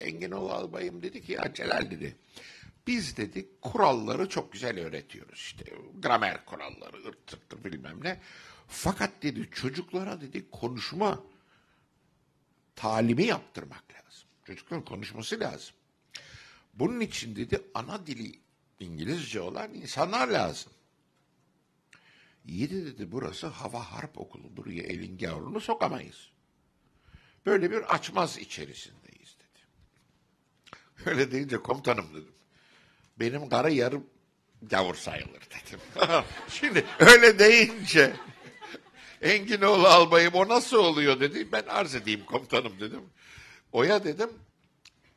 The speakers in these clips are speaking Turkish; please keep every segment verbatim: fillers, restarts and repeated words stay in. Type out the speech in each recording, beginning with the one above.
Enginoğlu albayım dedi ki, ya Celal dedi, biz dedi kuralları çok güzel öğretiyoruz işte, gramer kuralları, ırttırttır bilmem ne. Fakat dedi çocuklara dedi konuşma talimi yaptırmak lazım. Çocukların konuşması lazım. Bunun için dedi ana dili İngilizce olan insanlar lazım. Yedi dedi burası hava harp okuludur ya, elin yavrunu sokamayız. Böyle bir açmaz içerisindeyiz dedi. Öyle deyince komutanım dedim, benim karı yarım gavur sayılır dedim. Şimdi öyle deyince Enginoğlu albayım o nasıl oluyor dedi. Ben arz edeyim komutanım dedim. Oya dedim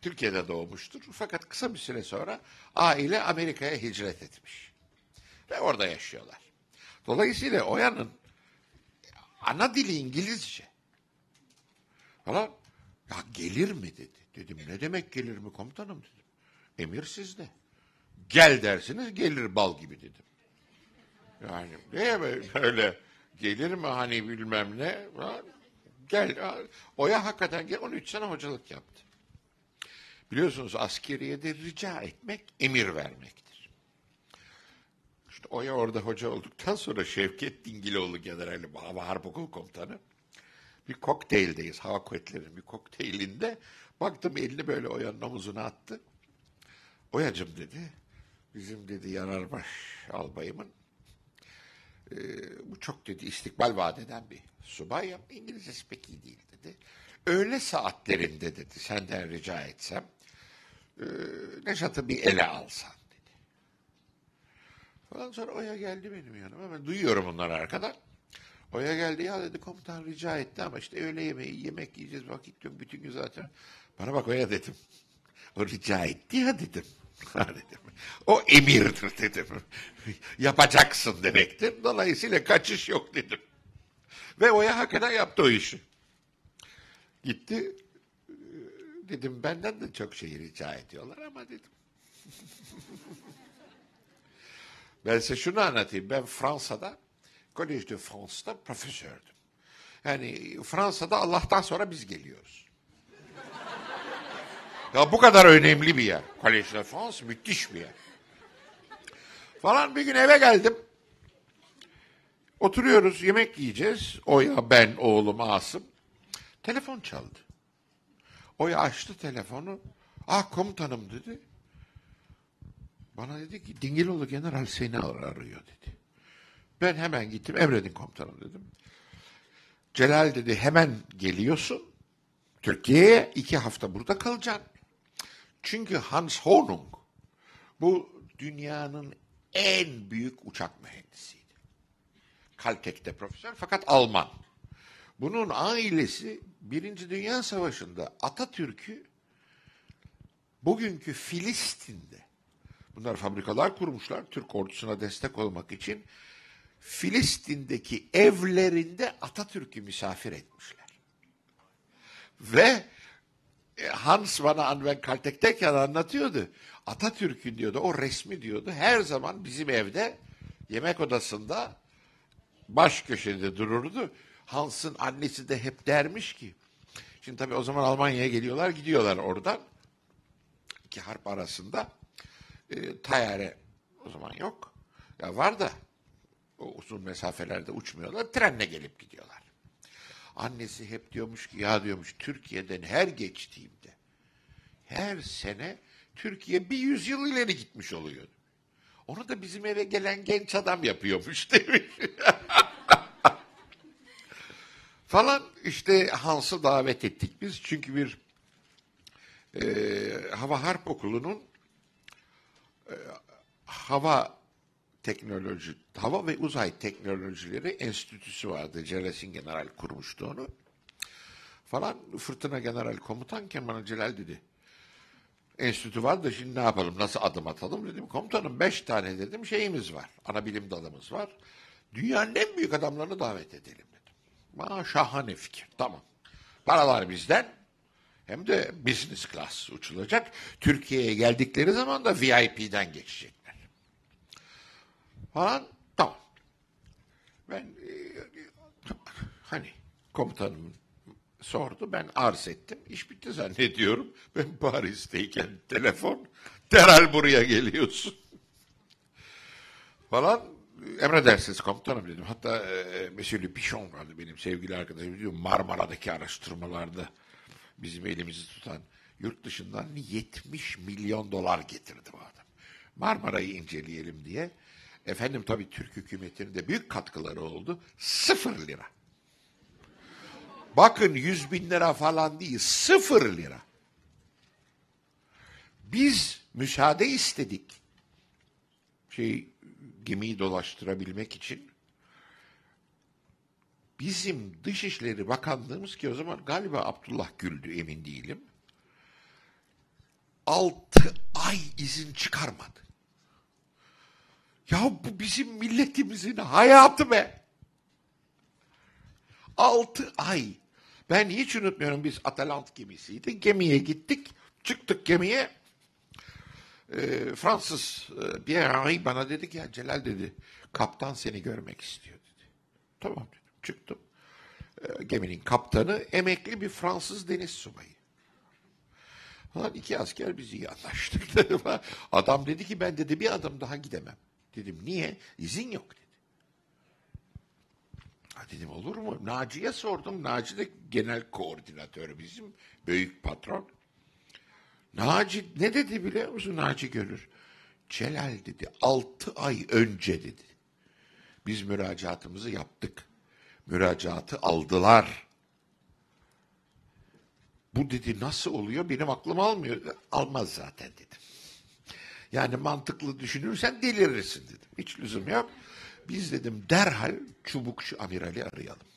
Türkiye'de doğmuştur. Fakat kısa bir süre sonra aile Amerika'ya hicret etmiş. Ve orada yaşıyorlar. Dolayısıyla Oya'nın ana dili İngilizce. Falan. Ya gelir mi dedi. Dedim ne demek gelir mi komutanım dedim. Emir sizde. Gel dersiniz gelir bal gibi dedim. Yani ne böyle gelir mi hani bilmem ne. Falan. Gel. Oya hakikaten gel. on üç sene hocalık yaptı. Biliyorsunuz askeriyede rica etmek emir vermektir. İşte Oya orada hoca olduktan sonra Şevket Dingiloğlu generali, hava harp okulu komutanı, bir kokteyldeyiz, hava kuvvetlerinin bir kokteylinde, baktım elini böyle Oya'nın omuzuna attı. Oyacım dedi, bizim dedi Yararbaş albayımın, e, bu çok dedi istikbal vaat eden bir subay, ya İngilizcesi pek iyi değil dedi. Öğle saatlerinde dedi, senden rica etsem, e, Neşat'ı bir ele alsan dedi. Ondan sonra Oya geldi benim yanıma, ben duyuyorum onları arkadan. Oya geldi, ya dedi komutan rica etti ama işte öğle yemeği, yemek yiyeceğiz, vakit yok, bütün gün zaten. Bana bak Oya dedim, o rica etti ya dedim. dedim. O emirdir dedim, yapacaksın demektir, dolayısıyla kaçış yok dedim. Ve Oya hakikaten yaptı o işi. Gitti, dedim benden de çok şey rica ediyorlar ama dedim. Ben size şunu anlatayım, ben Fransa'da, Collège de France'da profesördüm. Yani Fransa'da Allah'tan sonra biz geliyoruz. Ya bu kadar önemli bir yer, Collège de France müthiş bir yer. Falan bir gün eve geldim, oturuyoruz, yemek yiyeceğiz, Oya, ben, oğlum Asım. Telefon çaldı. Oya açtı telefonu. Ah komutanım dedi. Bana dedi ki Dingiloğlu general seni arıyor dedi. Ben hemen gittim. Emredin komutanım dedim. Celal dedi hemen geliyorsun. Türkiye'ye iki hafta burada kalacaksın. Çünkü Hans Hornung bu dünyanın en büyük uçak mühendisiydi. Caltech'te profesör fakat Alman. Bunun ailesi Birinci Dünya Savaşı'nda Atatürk'ü bugünkü Filistin'de, bunlar fabrikalar kurmuşlar Türk ordusuna destek olmak için, Filistin'deki evlerinde Atatürk'ü misafir etmişler. Ve Hans bana Anven Caltech'teyken anlatıyordu. Atatürk'ün diyordu, o resmi diyordu, her zaman bizim evde yemek odasında baş köşede dururdu. Hans'ın annesi de hep dermiş ki, şimdi tabii o zaman Almanya'ya geliyorlar, gidiyorlar oradan. İki harp arasında e, tayare o zaman yok. Ya var da o uzun mesafelerde uçmuyorlar, trenle gelip gidiyorlar. Annesi hep diyormuş ki, ya diyormuş Türkiye'den her geçtiğimde, her sene Türkiye bir yüzyıl ileri gitmiş oluyor. Onu da bizim eve gelen genç adam yapıyormuş demiş. Falan işte Hans'ı davet ettik biz. Çünkü bir e, hava harp okulunun e, hava teknoloji, hava ve uzay teknolojileri enstitüsü vardı. Celes'in general kurmuştu onu. Falan Fırtına general komutanken bana Celal dedi. Enstitü var da şimdi ne yapalım, nasıl adım atalım dedim. Komutanım beş tane dedim şeyimiz var. Ana bilim dalımız var. Dünyanın en büyük adamlarını davet edelim. Aa, şahane fikir. Tamam. Paralar bizden. Hem de business class uçulacak. Türkiye'ye geldikleri zaman da V I P'den geçecekler. Falan. Tamam. Ben e, hani komutanım sordu. Ben arz ettim. İş bitti zannediyorum. Ben Paris'teyken telefon, derhal buraya geliyorsun falan. Emredersiniz komutanım dedim. Hatta e, Monsieur Le Pichon vardı benim sevgili arkadaşım. Diyor, Marmara'daki araştırmalarda bizim elimizi tutan, yurt dışından yetmiş milyon dolar getirdi bu adam. Marmara'yı inceleyelim diye. Efendim tabii Türk hükümetinin de büyük katkıları oldu. Sıfır lira. Bakın yüz bin lira falan değil, sıfır lira. Biz müsaade istedik. Şey, gemiyi dolaştırabilmek için. Bizim Dışişleri Bakanlığımız, ki o zaman galiba Abdullah Gül'dü, emin değilim. Altı ay izin çıkarmadı. Ya bu bizim milletimizin hayatı be. Altı ay. Ben hiç unutmuyorum, biz Atalant gemisiydi. Gemiye gittik. Çıktık gemiye. E, Fransız e, bir bana dedi ki, ya Celal dedi, kaptan seni görmek istiyor dedi. Tamam dedim. Çıktım. E, geminin kaptanı emekli bir Fransız deniz subayı. Lan iki asker biz iyi anlaştık. Adam dedi ki, ben dedi bir adım daha gidemem. Dedim niye? İzin yok dedi. Ha dedim, olur mu? Naci'ye sordum. Naci de genel koordinatör bizim. Büyük patron. Naci ne dedi biliyor musun? Naci görür. Celal dedi altı ay önce dedi. Biz müracaatımızı yaptık. Müracaatı aldılar. Bu dedi nasıl oluyor? Benim aklım almıyor. Almaz zaten dedim. Yani mantıklı düşünürsen delirirsin dedim. Hiç lüzum yok. Biz dedim derhal Çubukçu amirali arayalım.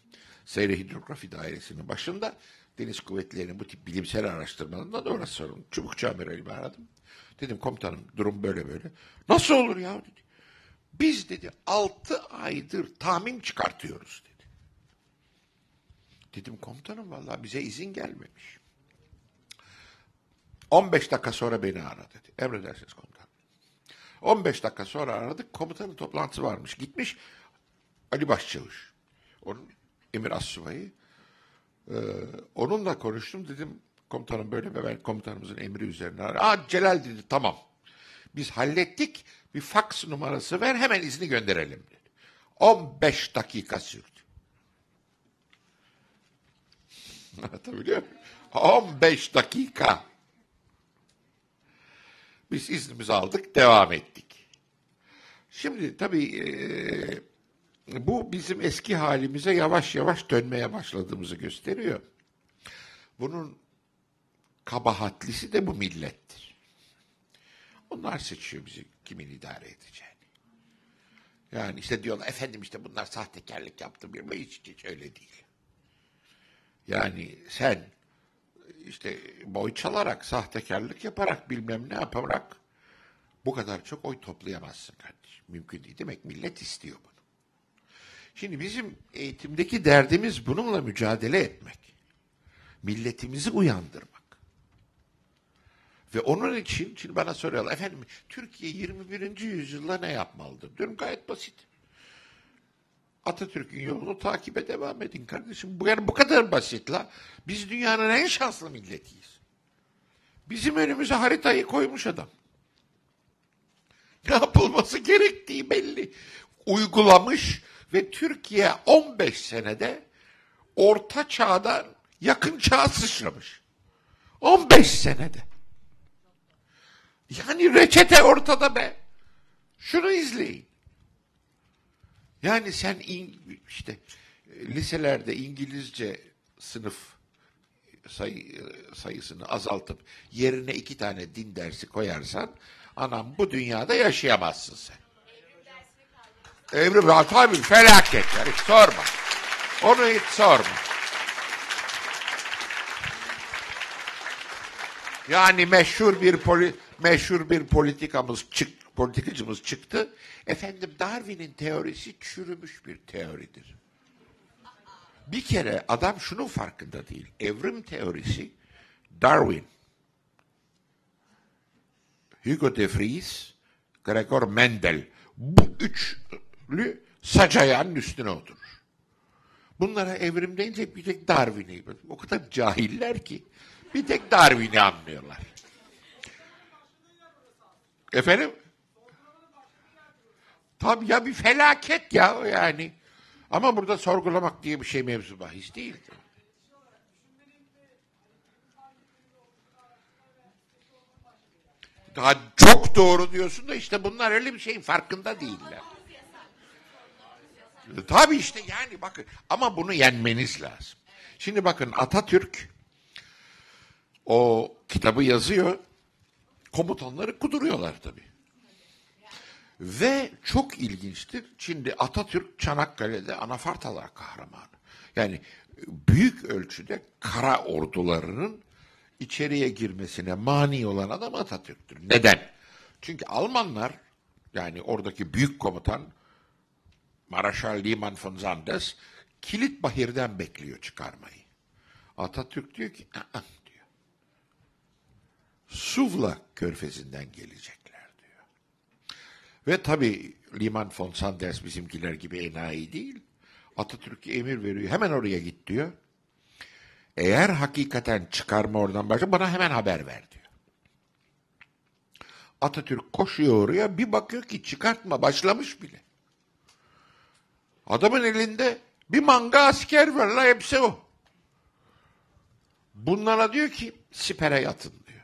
Seyre Hidrografi Dairesi'nin başında Deniz Kuvvetleri'nin bu tip bilimsel araştırmalarından orası sorun. Çubukçu amiralimi aradım. Dedim komutanım durum böyle böyle. Nasıl olur ya dedi. Biz dedi altı aydır tahmin çıkartıyoruz dedi. Dedim komutanım vallahi bize izin gelmemiş. on beş dakika sonra beni ara dedi. Emredersiniz komutanım. on beş dakika sonra aradık. Komutanın toplantısı varmış. Gitmiş Ali Başçavuş. Onun emir assubayı. Ee, onunla konuştum. Dedim komutanım böyle mi? Ben komutanımızın emri üzerine aradım. Aa Celal dedi tamam. Biz hallettik. Bir faks numarası ver. Hemen izni gönderelim dedi. on beş dakika sürdü. Anlatabiliyor muyum? on beş dakika. Biz iznimizi aldık, devam ettik. Şimdi tabii e, bu bizim eski halimize yavaş yavaş dönmeye başladığımızı gösteriyor. Bunun kabahatlisi de bu millettir. Onlar seçiyor bizi kimin idare edeceğini. Yani işte diyorlar efendim işte bunlar sahtekarlık yaptı bir, hiç, hiç öyle değil. Yani sen İşte boy çalarak, sahtekarlık yaparak, bilmem ne yaparak bu kadar çok oy toplayamazsın kardeşim. Mümkün değil. Demek millet istiyor bunu. Şimdi bizim eğitimdeki derdimiz bununla mücadele etmek. Milletimizi uyandırmak. Ve onun için, şimdi bana soruyorlar, efendim Türkiye yirmi birinci yüzyılda ne yapmalıdır? Diyorum gayet basit. Atatürk'ün yolunu takibe devam edin kardeşim. Bu, yani bu kadar basit la. Biz dünyanın en şanslı milletiyiz. Bizim önümüze haritayı koymuş adam. Ne yapılması gerektiği belli. Uygulamış ve Türkiye on beş senede orta çağdan yakın çağa sıçramış. on beş senede. Yani reçete ortada be. Şunu izleyin. Yani sen işte liselerde İngilizce sınıf sayı, sayısını azaltıp yerine iki tane din dersi koyarsan anam bu dünyada yaşayamazsın sen. Evrim dersini tabii felaket yani hiç sorma. Onu hiç sorma. Yani meşhur bir poli, meşhur bir politikamız çıktı. Politikacımız çıktı. Efendim Darwin'in teorisi çürümüş bir teoridir. Bir kere adam şunun farkında değil. Evrim teorisi Darwin, Hugo de Vries, Gregor Mendel bu üçlü sacayanın üstüne oturur. bunlara evrim deyince bir tek Darwin'i, o kadar cahiller ki bir tek Darwin'i anlıyorlar. Efendim? Tabii ya, bir felaket ya yani. Ama burada sorgulamak diye bir şey mevzu bahis değil. Daha çok doğru diyorsun da işte bunlar öyle bir şeyin farkında değiller. Tabii işte yani bakın, ama bunu yenmeniz lazım. Şimdi bakın, Atatürk o kitabı yazıyor. Komutanları kuduruyorlar tabii. Ve çok ilginçtir. Şimdi Atatürk Çanakkale'de Anafartalar kahramanı. Yani büyük ölçüde kara ordularının içeriye girmesine mani olan adam Atatürk'tür. Neden? Çünkü Almanlar, yani oradaki büyük komutan Maraşal Liman von Sanders, Kilitbahir'den bekliyor çıkarmayı. Atatürk diyor ki, "Aa," diyor. Suvla körfezinden gelecekler diyor. Ve tabii Liman von Sanders bizimkiler gibi enayi değil. Atatürk'e emir veriyor. Hemen oraya git diyor. Eğer hakikaten çıkarma oradan başla, bana hemen haber ver diyor. Atatürk koşuyor oraya, bir bakıyor ki çıkartma başlamış bile. Adamın elinde bir manga asker var la, hepsi o. Bunlara diyor ki sipere yatın diyor.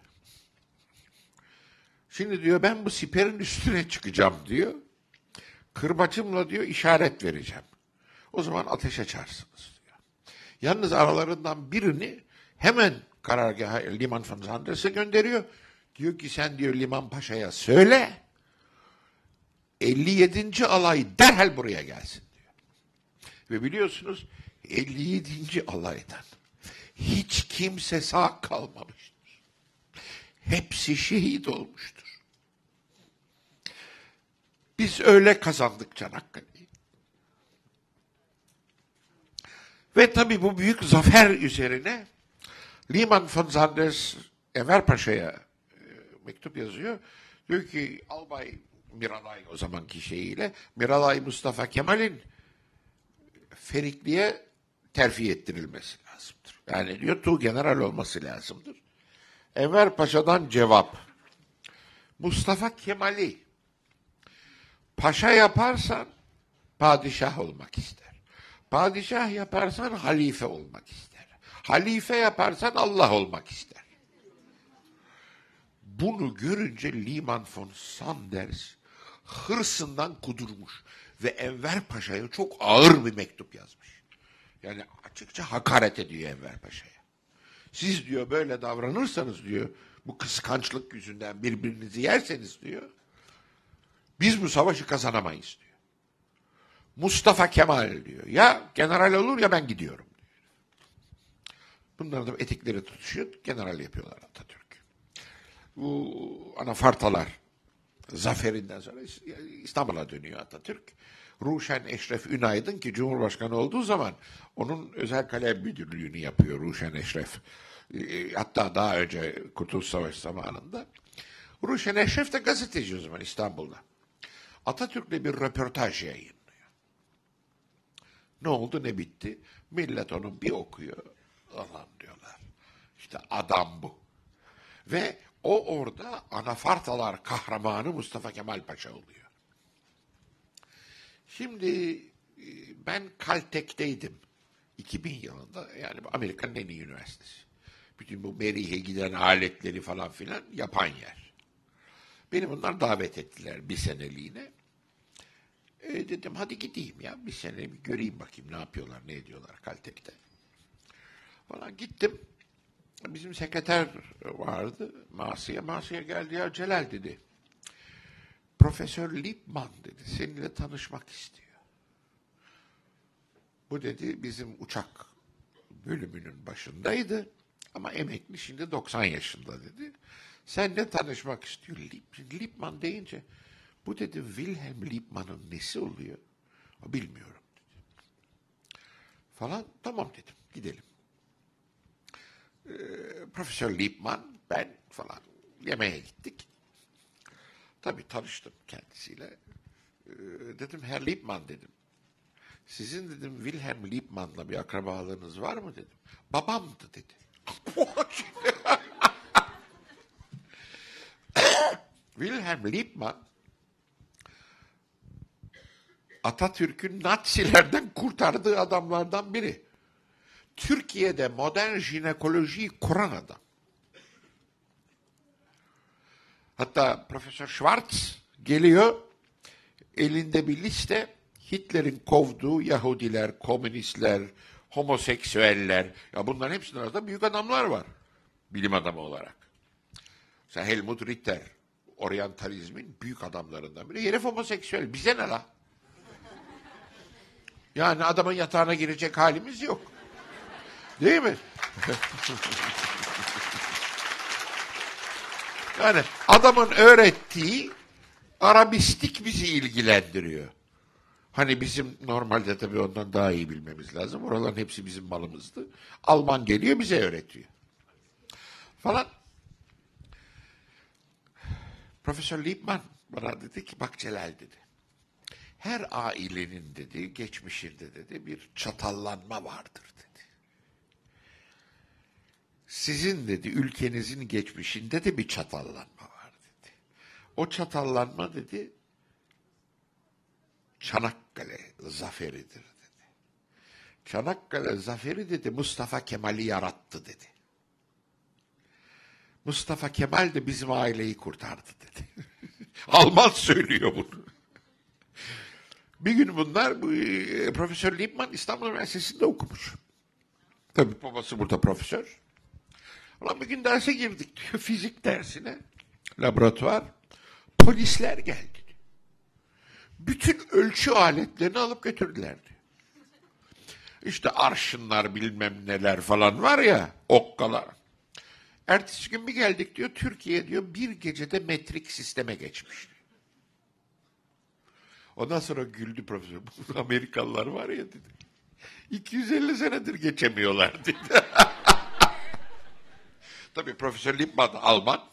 Şimdi diyor ben bu siperin üstüne çıkacağım diyor. Kırbacımla diyor işaret vereceğim. O zaman ateş açarsınız. Yalnız aralarından birini hemen karargaha Liman von Sanders'e gönderiyor. Diyor ki sen diyor Liman Paşa'ya söyle, elli yedinci alay derhal buraya gelsin diyor. Ve biliyorsunuz elli yedinci alaydan hiç kimse sağ kalmamıştır. Hepsi şehit olmuştur. Biz öyle kazandık Çanakkale. Ve tabii bu büyük zafer üzerine Liman von Sanders Enver Paşa'ya e, mektup yazıyor. Diyor ki Albay Miralay, o zamanki şeyiyle, Miralay Mustafa Kemal'in Ferikli'ye terfi ettirilmesi lazımdır. Yani diyor tu general olması lazımdır. Enver Paşa'dan cevap: Mustafa Kemal'i paşa yaparsan padişah olmak ister. Padişah yaparsan halife olmak ister. Halife yaparsan Allah olmak ister. Bunu görünce Liman von Sanders hırsından kudurmuş ve Enver Paşa'ya çok ağır bir mektup yazmış. Yani açıkça hakaret ediyor Enver Paşa'ya. Siz diyor böyle davranırsanız diyor, bu kıskançlık yüzünden birbirinizi yerseniz diyor, biz bu savaşı kazanamayız diyor. Mustafa Kemal diyor, ya general olur ya ben gidiyorum diyor. Bunların da etikleri tutuşuyor, general yapıyorlar Atatürk. Bu Anafartalar zaferinden sonra İstanbul'a dönüyor Atatürk. Ruşen Eşref Ünaydın, ki Cumhurbaşkanı olduğu zaman onun özel kalem müdürlüğünü yapıyor Ruşen Eşref. Hatta daha önce Kurtuluş Savaşı zamanında. Ruşen Eşref de gazeteci o zaman İstanbul'da. Atatürk'le bir röportaj yayın. Ne oldu ne bitti? Millet onu bir okuyor. Aman diyorlar. İşte adam bu. Ve o orada Anafartalar kahramanı Mustafa Kemal Paşa oluyor. Şimdi ben Caltech'teydim. iki bin yılında, yani Amerika'nın en iyi üniversitesi. Bütün bu Merih'e giden aletleri falan filan yapan yer. Beni bunlar davet ettiler bir seneliğine. E dedim hadi gideyim ya, bir sene bir göreyim bakayım ne yapıyorlar, ne ediyorlar Caltech'te. Falan gittim. Bizim sekreter vardı. Masiye, Masiye geldi, ya Celal dedi. Profesör Liepmann dedi, seninle tanışmak istiyor. Bu dedi bizim uçak bölümünün başındaydı ama emekli, şimdi doksan yaşında dedi. Seninle tanışmak istiyor. Liepmann deyince, bu dedi Wilhelm Liepmann'ın nesi oluyor? Bilmiyorum dedi. Falan, tamam dedim, gidelim. Ee, Profesör Liepmann, ben falan yemeğe gittik. Tabii tanıştım kendisiyle. Ee, dedim Herr Liepmann dedim. sizin dedim Wilhelm Liepmann'la bir akrabalığınız var mı dedim. Babamdı dedi. Wilhelm Liepmann Atatürk'ün Nazilerden kurtardığı adamlardan biri. Türkiye'de modern jinekolojiyi kuran adam. Hatta Profesör Schwarz geliyor, elinde bir liste, Hitler'in kovduğu Yahudiler, komünistler, homoseksüeller, ya bunların hepsinin arasında büyük adamlar var, bilim adamı olarak. Mesela Helmut Ritter, oryantalizmin büyük adamlarından biri, herif homoseksüel, bize ne la? Yani adamın yatağına girecek halimiz yok. Değil mi? Yani adamın öğrettiği Arabistik bizi ilgilendiriyor. Hani bizim normalde tabii ondan daha iyi bilmemiz lazım. Oraların hepsi bizim malımızdı. Alman geliyor bize öğretiyor. Falan. Profesör Liepmann bana dedi ki bak Celal dedi. Her ailenin dedi, geçmişinde dedi bir çatallanma vardır dedi. Sizin dedi ülkenizin geçmişinde de bir çatallanma var dedi. O çatallanma dedi Çanakkale zaferidir dedi. Çanakkale zaferi dedi Mustafa Kemal'i yarattı dedi. Mustafa Kemal de bizim aileyi kurtardı dedi. Alman söylüyor bunu. Bir gün bunlar bu, e, Profesör Liepmann İstanbul Üniversitesi'nde okumuş. Tabii babası burada profesör. Ulan bir gün derse girdik diyor, fizik dersine, laboratuvar. Polisler geldi. Bütün ölçü aletlerini alıp götürdüler diyor. İşte arşınlar bilmem neler falan var ya, okkalar. Ertesi gün bir geldik diyor, Türkiye diyor bir gecede metrik sisteme geçmiş. Ondan sonra güldü profesör. Bu Amerikalılar var ya dedi. iki yüz elli senedir geçemiyorlar dedi. Tabii Profesör Liepmann Alman.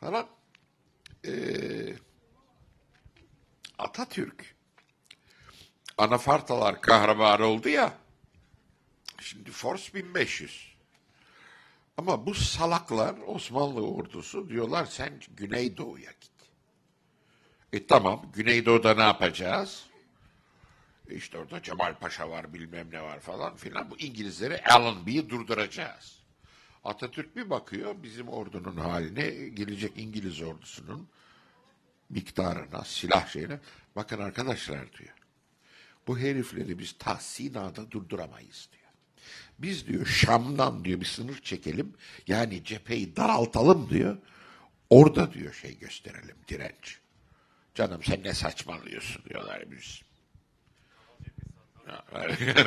Falan. Ee, Atatürk Anafartalar kahramanı oldu ya. Şimdi Force bin beş yüz. Ama bu salaklar Osmanlı ordusu diyorlar sen Güneydoğu'ya git. E tamam, Güneydoğu'da ne yapacağız? E işte orada Cemal Paşa var, bilmem ne var falan filan. Bu İngilizleri Allenby'yi durduracağız. Atatürk bir bakıyor bizim ordunun haline, gelecek İngiliz ordusunun miktarına, silah şeyine. Bakın arkadaşlar diyor, bu herifleri biz Tahsina'da durduramayız diyor. Biz diyor Şam'dan diyor bir sınır çekelim, yani cepheyi daraltalım diyor. Orada diyor şey gösterelim, direnç. Canım sen ne saçmalıyorsun diyorlar biz.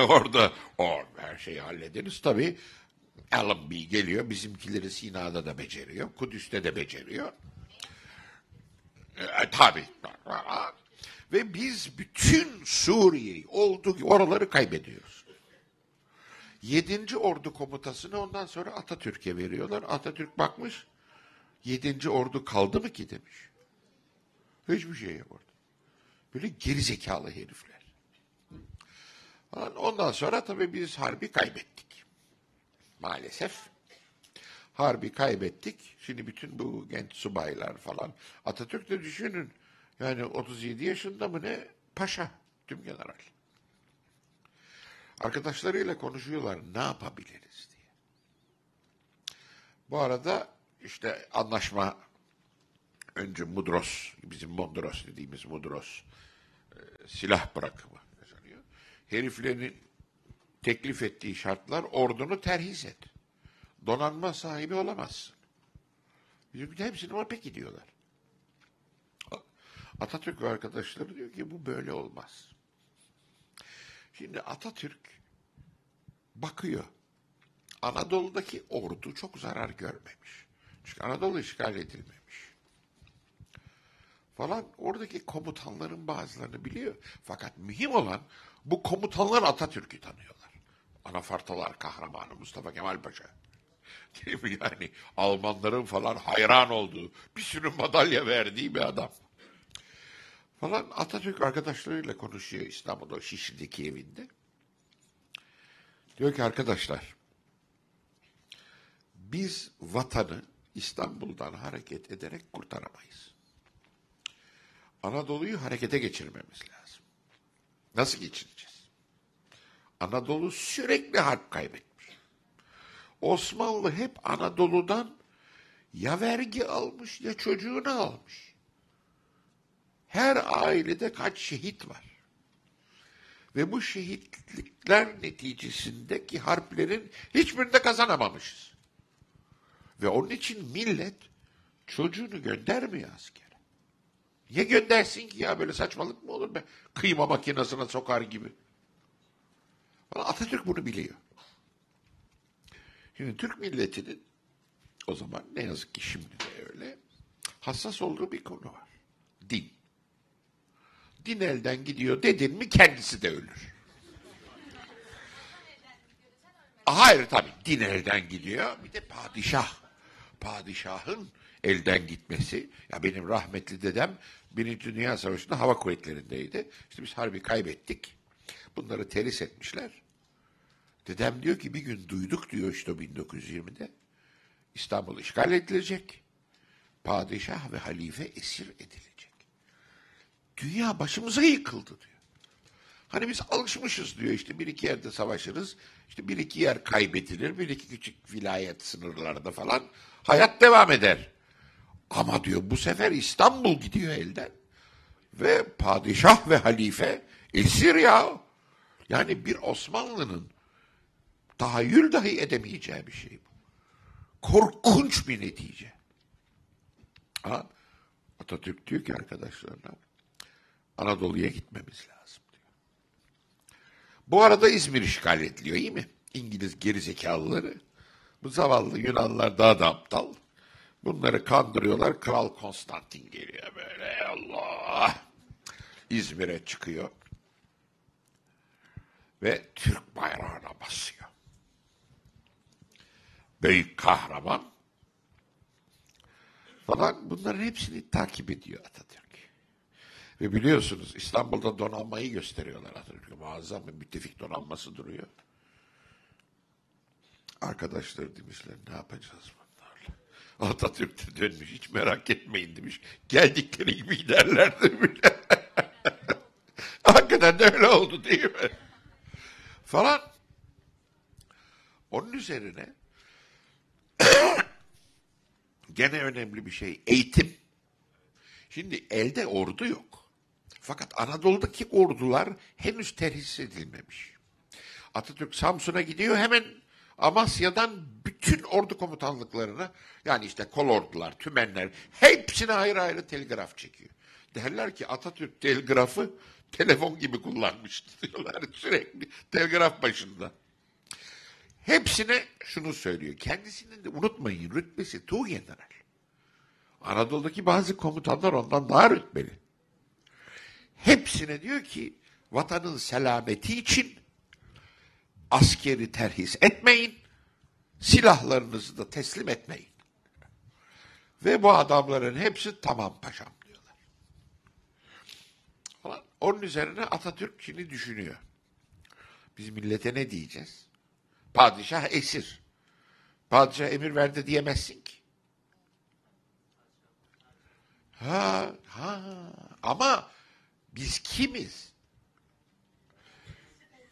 Orada or, her şeyi hallederiz. Tabii Allenby geliyor. Bizimkileri Sina'da da beceriyor. Kudüs'te de beceriyor. E, tabii. Ve biz bütün Suriye'yi oldu oraları kaybediyoruz. Yedinci Ordu Komutası'nı ondan sonra Atatürk'e veriyorlar. Atatürk bakmış. Yedinci Ordu kaldı mı ki demiş. Hiçbir şey yok orada. Böyle gerizekalı herifler. Ondan sonra tabii biz harbi kaybettik. Maalesef. Harbi kaybettik. Şimdi bütün bu genç subaylar falan. Atatürk de düşünün. Yani otuz yedi yaşında mı ne? Paşa, tüm general. Arkadaşlarıyla konuşuyorlar ne yapabiliriz diye. Bu arada işte anlaşma önce Mudros, bizim Mudros dediğimiz Mudros e, silah bırakımı yaşanıyor. Heriflerin teklif ettiği şartlar ordunu terhis et. Donanma sahibi olamazsın. Bir de hepsini oraya peki diyorlar. Atatürk ve arkadaşları diyor ki bu böyle olmaz. Şimdi Atatürk bakıyor. Anadolu'daki ordu çok zarar görmemiş. Çünkü Anadolu işgal edilmemiş. Falan oradaki komutanların bazılarını biliyor. Fakat mühim olan bu komutanlar Atatürk'ü tanıyorlar. Anafartalar kahramanı Mustafa Kemal Paşa. Değil mi yani? Almanların falan hayran olduğu, bir sürü madalya verdiği bir adam. falan. Atatürk arkadaşlarıyla konuşuyor İstanbul'da, Şişli'deki evinde. Diyor ki arkadaşlar, biz vatanı İstanbul'dan hareket ederek kurtaramayız. Anadolu'yu harekete geçirmemiz lazım. Nasıl geçireceğiz? Anadolu sürekli harp kaybetmiş. Osmanlı hep Anadolu'dan ya vergi almış ya çocuğunu almış. Her ailede kaç şehit var. Ve bu şehitlikler neticesindeki harplerin hiçbirinde kazanamamışız. Ve onun için millet çocuğunu göndermiyor askere. Niye göndersin ki ya, böyle saçmalık mı olur be? Kıyma makinesine sokar gibi. Atatürk bunu biliyor. Şimdi Türk milletinin o zaman, ne yazık ki şimdi de öyle, hassas olduğu bir konu var. Din. Din elden gidiyor dedin mi kendisi de ölür. Hayır tabii, din elden gidiyor. Bir de padişah. Padişahın elden gitmesi. Ya benim rahmetli dedem Birinci Dünya Savaşı'nda hava kuvvetlerindeydi. İşte biz harbi kaybettik. Bunları terhis etmişler. Dedem diyor ki bir gün duyduk diyor işte bin dokuz yüz yirmide. İstanbul işgal edilecek. Padişah ve halife esir edilecek. Dünya başımıza yıkıldı diyor. Hani biz alışmışız diyor işte bir iki yerde savaşırız. İşte bir iki yer kaybedilir. Bir iki küçük vilayet sınırlarda falan hayat devam eder. Ama diyor bu sefer İstanbul gidiyor elden. Ve padişah ve halife esir ya. Yani bir Osmanlı'nın tahayyül dahi edemeyeceği bir şey bu. Korkunç bir netice. Ha? Atatürk diyor ki arkadaşlarına, Anadolu'ya gitmemiz lazım diyor. Bu arada İzmir işgal ediliyor, iyi mi? İngiliz gerizekalıları. Bu zavallı Yunanlar daha da aptal. Bunları kandırıyorlar. Kral Konstantin geliyor böyle. Allah! İzmir'e çıkıyor. Ve Türk bayrağına basıyor. Büyük kahraman falan, bunların hepsini takip ediyor Atatürk. Ve biliyorsunuz İstanbul'da donanmayı gösteriyorlar Atatürk'e. Muazzam bir müttefik donanması duruyor. Arkadaşlar demişler ne yapacağız bunlarla. Atatürk de dönmüş, hiç merak etmeyin demiş. Geldikleri gibi giderler demiş. Hakikaten de öyle oldu değil mi? Falan. Onun üzerine gene önemli bir şey eğitim. Şimdi elde ordu yok. Fakat Anadolu'daki ordular henüz terhis edilmemiş. Atatürk Samsun'a gidiyor, hemen Amasya'dan bütün ordu komutanlıklarına, yani işte kolordular, tümenler, hepsine ayrı ayrı telgraf çekiyor. Derler ki Atatürk telgrafı telefon gibi kullanmıştı diyorlar, sürekli telgraf başında. Hepsine şunu söylüyor, kendisinin de unutmayın rütbesi Tuğgeneral. Anadolu'daki bazı komutanlar ondan daha rütbeli. Hepsine diyor ki vatanın selameti için askeri terhis etmeyin, silahlarınızı da teslim etmeyin. Ve bu adamların hepsi tamam paşam diyorlar. Falan. Onun üzerine Atatürk şimdi düşünüyor. Biz millete ne diyeceğiz? Padişah esir. Padişah emir verdi diyemezsin ki. Ha, ha. Ama biz kimiz?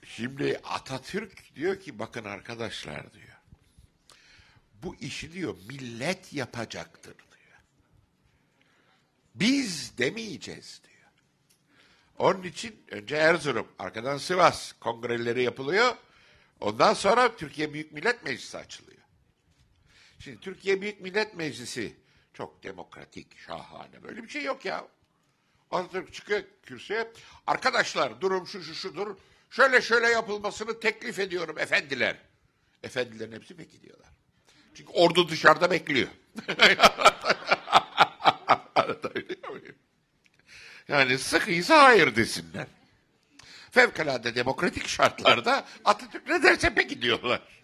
Şimdi Atatürk diyor ki bakın arkadaşlar diyor. Bu işi diyor millet yapacaktır diyor. Biz demeyeceğiz diyor. Onun için önce Erzurum, arkadan Sivas kongreleri yapılıyor. Ondan sonra Türkiye Büyük Millet Meclisi açılıyor. Şimdi Türkiye Büyük Millet Meclisi çok demokratik, şahane. Böyle bir şey yok ya. Atatürk çıkıyor kürsüye. Arkadaşlar durum şu şu şudur. Şöyle şöyle yapılmasını teklif ediyorum efendiler. Efendilerin hepsi peki diyorlar. Çünkü ordu dışarıda bekliyor. Yani sıkıysa hayır desinler. Fevkalade demokratik şartlarda Atatürk ne derse peki diyorlar.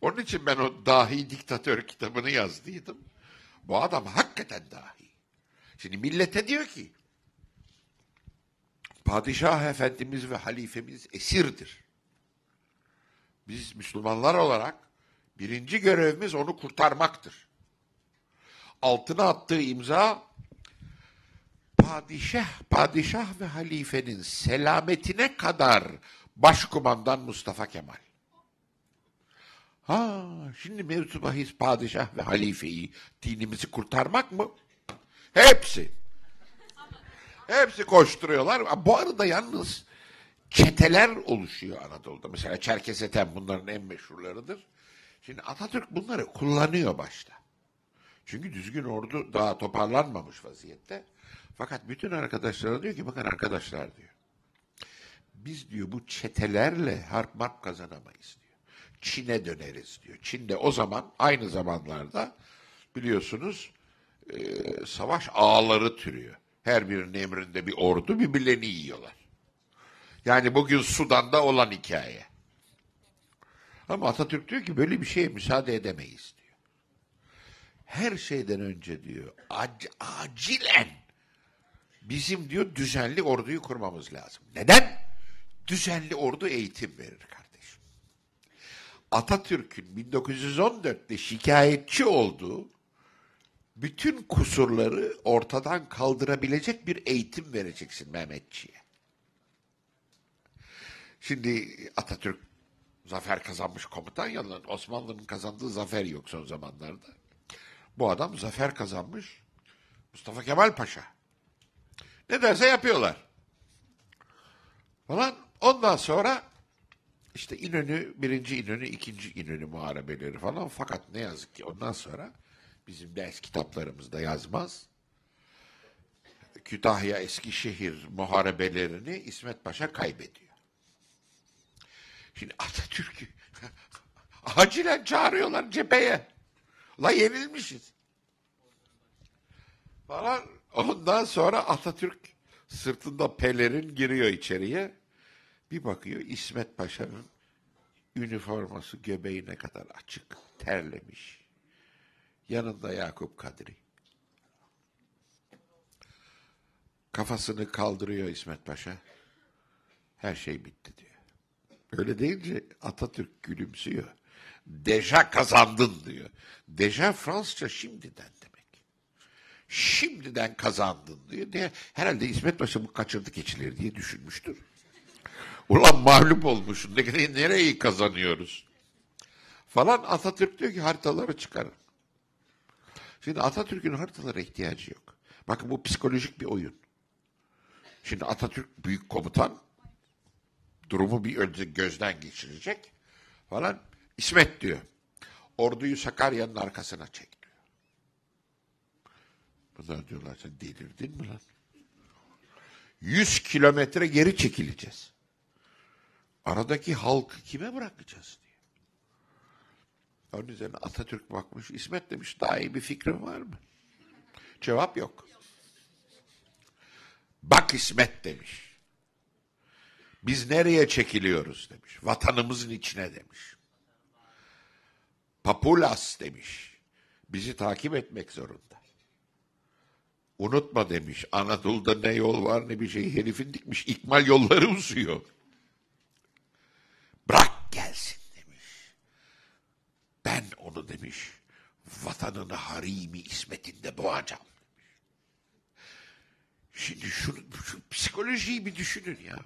Onun için ben o dahi diktatör kitabını yazdıydım. Bu adam hakikaten dahi. Şimdi millete diyor ki Padişah efendimiz ve halifemiz esirdir. Biz Müslümanlar olarak birinci görevimiz onu kurtarmaktır. Altına attığı imza, padişah, padişah ve halifenin selametine kadar başkumandan Mustafa Kemal. Ha, şimdi mevzu bahis padişah ve halifeyi, dinimizi kurtarmak mı? Hepsi. Hepsi koşturuyorlar. Bu arada yalnız çeteler oluşuyor Anadolu'da. Mesela Çerkes Eten bunların en meşhurlarıdır. Şimdi Atatürk bunları kullanıyor başta. Çünkü düzgün ordu daha toparlanmamış vaziyette. Fakat bütün arkadaşlara diyor ki, bakın arkadaşlar diyor. Biz diyor bu çetelerle harp marp kazanamayız diyor. Çin'e döneriz diyor. Çin'de o zaman aynı zamanlarda biliyorsunuz e, savaş ağları türüyor. Her birinin emrinde bir ordu, birbirlerini yiyorlar. Yani bugün Sudan'da olan hikaye. Ama Atatürk diyor ki böyle bir şeye müsaade edemeyiz diyor. Her şeyden önce diyor ac acilen bizim diyor düzenli orduyu kurmamız lazım. Neden? Düzenli ordu eğitim verir kardeşim. Atatürk'ün bin dokuz yüz on dörtte şikayetçi olduğu bütün kusurları ortadan kaldırabilecek bir eğitim vereceksin Mehmetçiğe. Şimdi Atatürk zafer kazanmış komutan, yalan Osmanlı'nın kazandığı zafer yok son zamanlarda. Bu adam zafer kazanmış Mustafa Kemal Paşa. Ne derse yapıyorlar. Falan. Ondan sonra işte İnönü, birinci İnönü, ikinci İnönü muharebeleri falan. Fakat ne yazık ki ondan sonra bizim ders kitaplarımızda yazmaz. Kütahya, Eskişehir muharebelerini İsmet Paşa kaybediyor. Şimdi Atatürk'ü acilen çağırıyorlar cepheye. La yenilmişiz. Falan. Ondan sonra Atatürk sırtında pelerin giriyor içeriye. Bir bakıyor İsmet Paşa'nın üniforması göbeğine kadar açık, terlemiş. Yanında Yakup Kadri. Kafasını kaldırıyor İsmet Paşa. Her şey bitti diyor. Öyle deyince Atatürk gülümsüyor. Deja kazandın diyor. Deja Fransızca şimdiden demek. Şimdiden kazandın diyor. Diye, herhalde İsmet Paşa bu kaçırdı keçileri diye düşünmüştür. Ulan mağlup olmuşsun. Nereyi kazanıyoruz? Falan. Atatürk diyor ki haritaları çıkarın. Şimdi Atatürk'ün haritalara ihtiyacı yok. Bakın bu psikolojik bir oyun. Şimdi Atatürk büyük komutan, durumu bir önce gözden geçirecek falan. İsmet diyor, orduyu Sakarya'nın arkasına çek diyor. Bunlar diyorlar sen delirdin mi lan? Yüz kilometre geri çekileceğiz. Aradaki halkı kime bırakacağız diyor. Onun üzerine Atatürk bakmış, İsmet demiş, daha iyi bir fikrin var mı? Cevap yok. Bak İsmet demiş. Biz nereye çekiliyoruz demiş. Vatanımızın içine demiş. Papulas demiş. Bizi takip etmek zorunda. Unutma demiş, Anadolu'da ne yol var ne bir şey, herifin dikmiş, ikmal yolları uzuyor. Bırak gelsin. Ben onu demiş, vatanını harimi İsmet'inde boğacağım demiş. Şimdi şunu, şu psikolojiyi bir düşünün ya.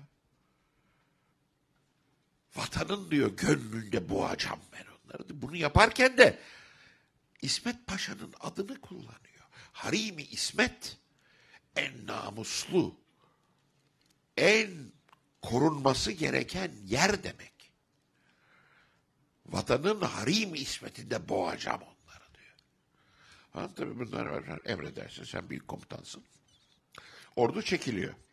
Vatanın diyor gönlünde boğacağım ben onları. Bunu yaparken de İsmet Paşa'nın adını kullanıyor. Harimi İsmet en namuslu, en korunması gereken yer demek. Vatanın harim-i ismetinde boğacağım onları diyor. Ha, tabii bunlar var. Emredersin sen büyük komutansın. Ordu çekiliyor.